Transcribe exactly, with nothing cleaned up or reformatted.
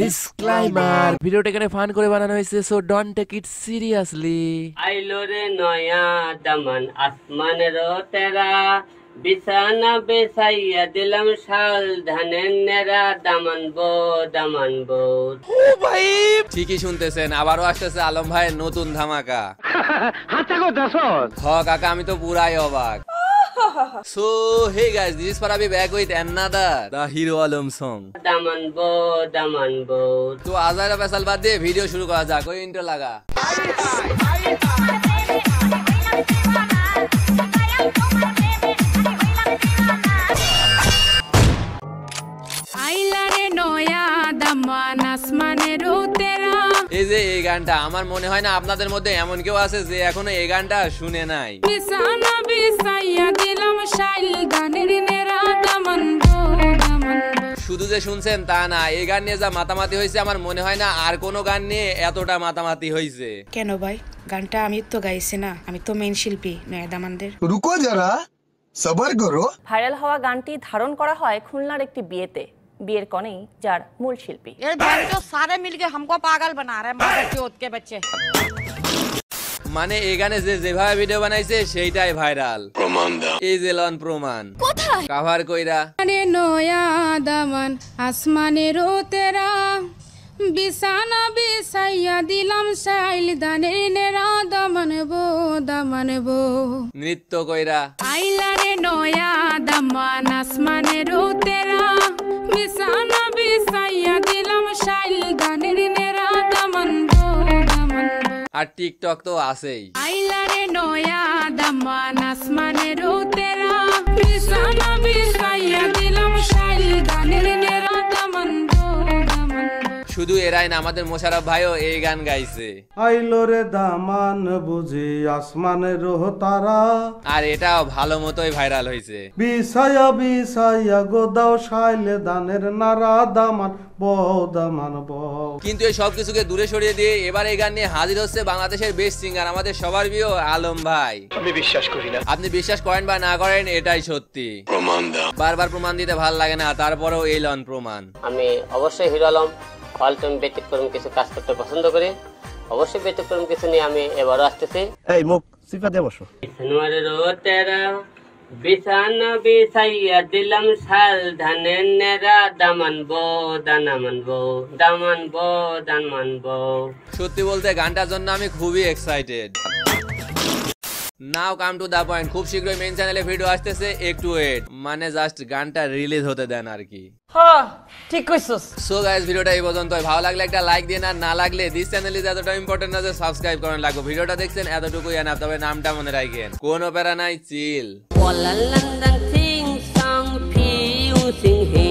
Disclaimer ভিডিওটাকে fun করে বানানো হয়েছে so don't take it seriously. আইলো রে নয়া দমন আসমানের তেরা বিছানা বেছাইয়া দিলাম শাল ধানের নেরা দমন বো দমন বো। ও ভাই ঠিকই শুনতেছেন, আবারও আসছে আলম ভাই নতুন ধামাকা। হাতটা গো দর্শক হ কাকা, আমি তো পুরাই অবাক। So hey guys, this is Faraby back with another the Hero Alum song. Daman bo, daman bo. तो आजा रे फैसल बात दे वीडियो शुरू करा जा, कोई इंट्रो लगा। आइला रे नया दमन आसमाने रो तेरा। এই যে এই গানটা আমার মনে হয় না আপনাদের মধ্যে এমন কেউ আছে যে এখনো এই গানটা শুনে নাই। বিছানা বিছাইয়া দিলাম শাইল গানের নেরা দমন গো দমন। শুধু যে শুনছেন তা না, এই গান নিয়ে যা মাতামাতি হয়েছে আমার মনে হয় না আর কোনো গান নিয়ে এতটা মাতামাতি হয়েছে। কেন ভাই, গানটা আমি তো গাইছি না, আমি তো মেইন শিল্পী নয়া দমনদের। রুকো যারা সবর করো। ভাইরাল হওয়া গানটি ধারণ করা হয় খুলনার একটি বিয়েতে। বিয়ের কনেই যার মূল শিল্পী এই ভাইটো সারে মিলকে हमको পাগল বানা রে মাদার চোদ কে बच्चे। মানে এই গানে যে যেভাবে ভিডিও বানাইছে সেইটাই ভাইরাল। প্রমাণ দাও এই যে লন প্রমাণ কোথায় কভার কইরা। মানে নয়া দমন আসমানের তেরা বিছানা বিছাইয়া দিলাম শাইল দানের নেরা দমন বো দমন বো। নৃত্য কইরা আইলা রে নয়া দমন আসমানের তেরা বিছানা বিছাইয়া দিলাম শাইল গানের নেরা দমন বো দমন। আর টিকটক তো আছেই। আইলা রে নয়া দমন আসমানের তেরা বিছানা বিছাইয়া দিলাম শাইল গানের নেরা দমন বো দমন। শুধু এরাই না, আমাদের মোশারফ ভাইও এই গান গাইছে। আইলো রে দামান বুঝি আসমানের তারা। আর এটাও ভালো মতোই ভাইরাল হয়েছে। বিছায়া বিছায়া গোদাও শাইলে দানের নারা দামান বো দামান বো। কিন্তু এই সব কিছুকে দূরে সরিয়ে দিয়ে এবার এই গান নিয়ে হাজির হচ্ছে বাংলাদেশের বেস্ট সিঙ্গার আমাদের সবার প্রিয় আলম ভাই। আমি বিশ্বাস করি না, আপনি বিশ্বাস করেন বা না করেন এটাই সত্যি। প্রমাণ দাও। বারবার প্রমাণ দিতে ভালো লাগে না, তারপরেও এই লন প্রমাণ। আমি অবশ্যই হিরো আলম অল্টন ব্যতিক্রম কিছু কাজ করতে পছন্দ করে, অবশ্যই ব্যতিক্রম কিছু নিয়ে আমি এবারও আসতেছি। এই মুখ সিফা দে বসো। জানুয়ারির তেরা বিছানা বিছাইয়া দিলাম শাল ধানের নেরা দমন বো দমন বো দমন বো দমন বো। সত্যি বলতে গানটার জন্য আমি খুবই excited. Now come to the point, খুব শীঘ্রই মেইন চ্যানেলে ভিডিও আসতেছে একটু ওয়েট, মানে জাস্ট গানটা রিলিজ হতে দেন আর কি। হ্যাঁ ঠিক কইছস। সো গাইস ভিডিওটা এই পর্যন্তই, ভালো লাগলে একটা লাইক দেন আর না লাগলে দিস চ্যানেল ইজ এতটা ইম্পর্টেন্ট না যে সাবস্ক্রাইব করেন লাগবে। ভিডিওটা দেখছেন এতটুকুই না, তবে নামটা মনে রাখেন, কোনো প্যারা নাই, চিল।